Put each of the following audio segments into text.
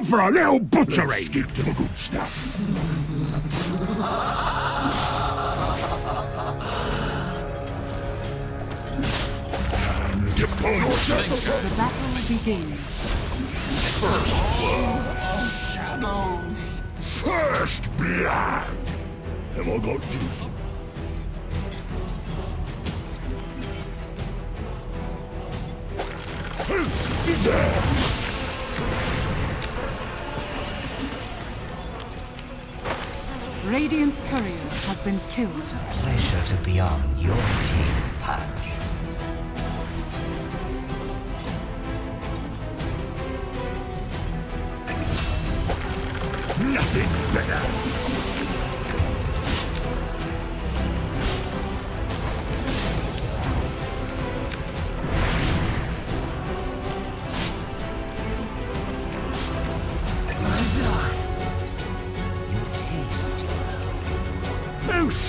up for a little butchery! Let's get to the good stuff. And the battle begins. First blood of shadows. First blood! Have I got juice? Deserve! Radiance Courier has been killed. It's a pleasure to be on your team, Patch. Nothing better.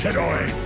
Said I,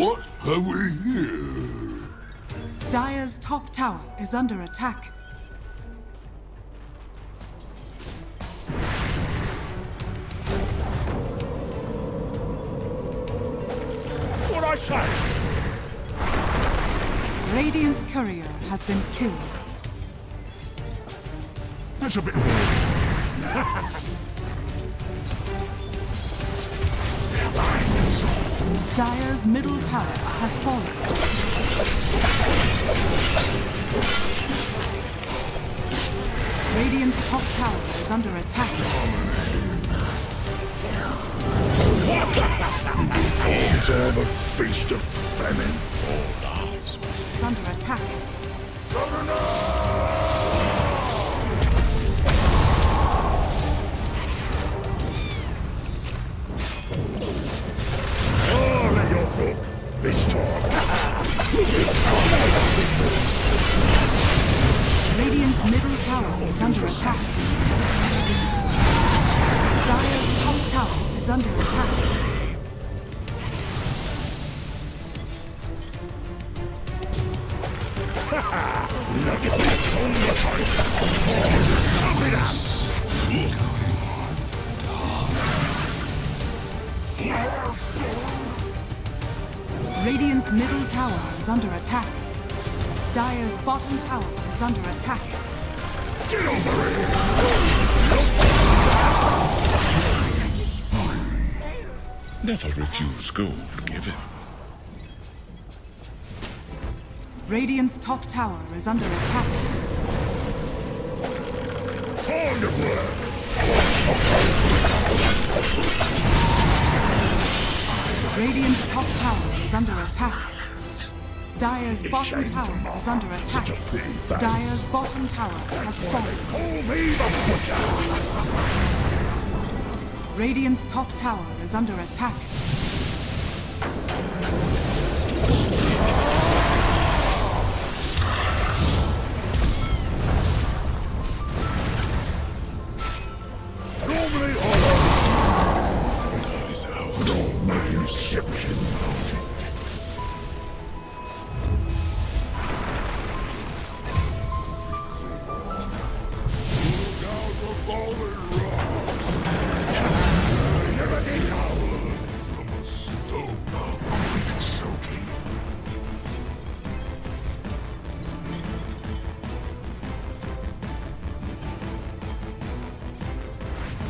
What have we here? Dire's top tower is under attack. What I say? Radiance Courier has been killed. That's a bit weird. Dire's middle tower has fallen. Radiant's top tower is under attack. You will form to have a feast of famine for lives. It's under attack. Governor! Radiant's middle tower is under attack. Dire's top tower is under attack. Radiant's middle tower is under attack. Dire's bottom tower is under attack. Get over here! Never refuse gold given. Radiant's top tower is under attack. Time to work! Radiant's top tower is under attack. Dire's bottom tower is under attack. Dire's bottom tower has fallen. Radiant's top tower is under attack.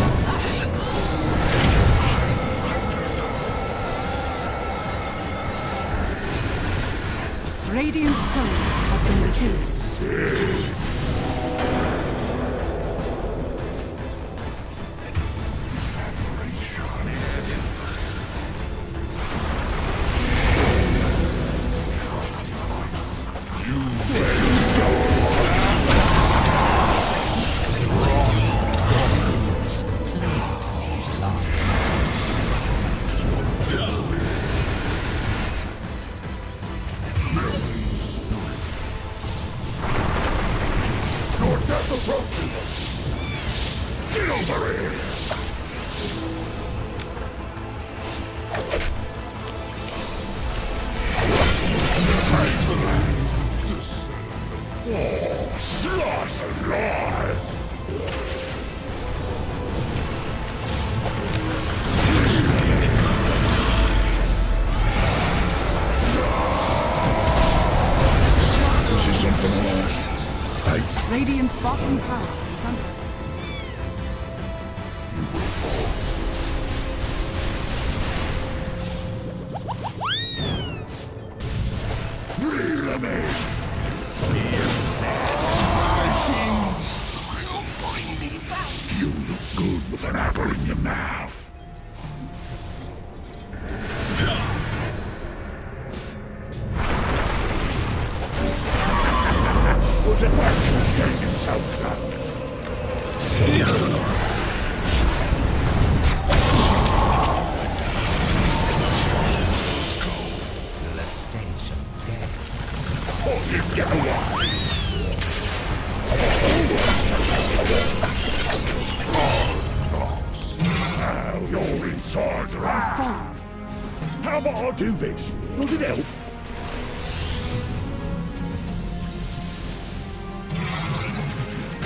Silence. Radiance Courier has been killed. Radiant's bottom tower is under attack. How about I do this? Does it help?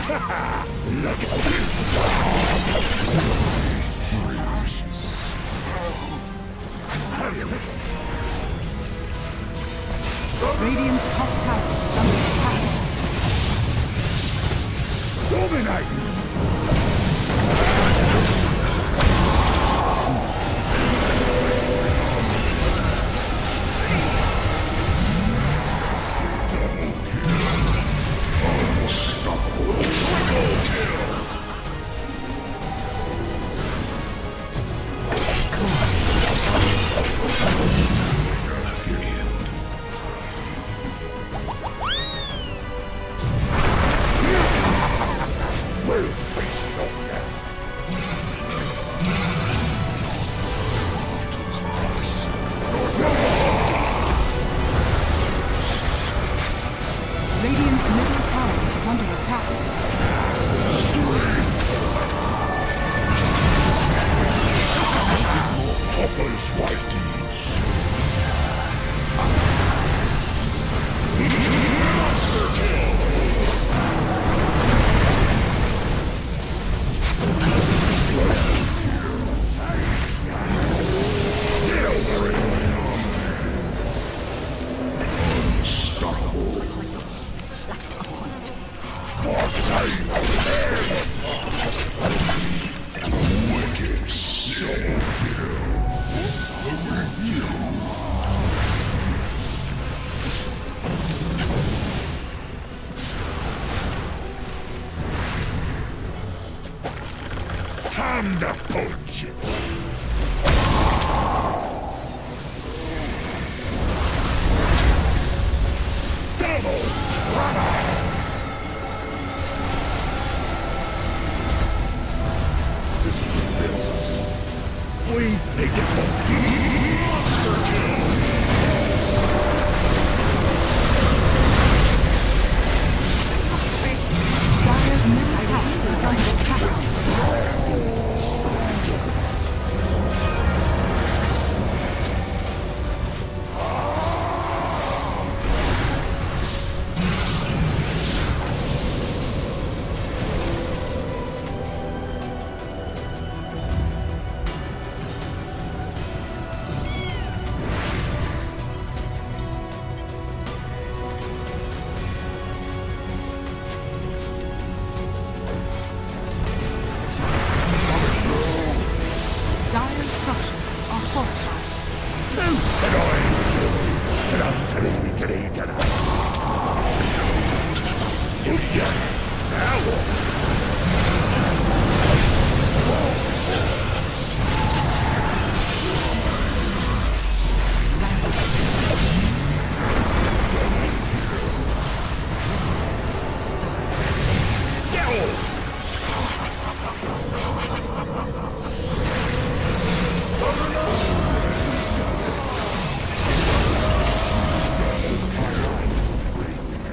Ha Look at this! Radiant's top tower is under attack. Dominate!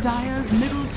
Dire's middle